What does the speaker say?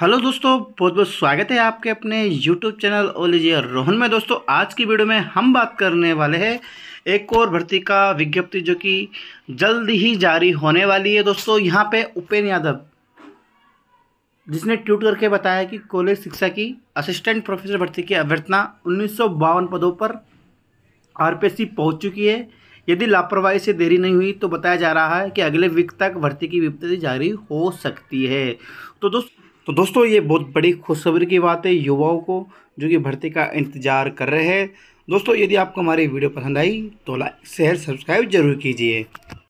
Hello दोस्तों, बहुत बहुत स्वागत है आपके अपने YouTube channel all is here Rohan में। दोस्तों आज की वीडियो में हम बात करने वाले हैं एक और भर्ती का विज्ञप्ति जो कि जल्द ही जारी होने वाली है। दोस्तों यहाँ पे उपेंद्र यादव जिसने ट्वीट करके बताया कि कॉलेज शिक्षा की असिस्टेंट प्रोफेसर भर्ती की अभ्यर्थना 1952 पदों पर RPSC पहुँच चुकी है। यदि लापरवाही से देरी नहीं हुई तो बताया जा रहा है कि अगले वीक तक भर्ती की विज्ञप्ति जारी हो सकती है। तो दोस्तों ये बहुत बड़ी खुशखबरी की बात है युवाओं को जो कि भर्ती का इंतजार कर रहे हैं। दोस्तों यदि आपको हमारी वीडियो पसंद आई तो लाइक, शेयर, सब्सक्राइब जरूर कीजिए।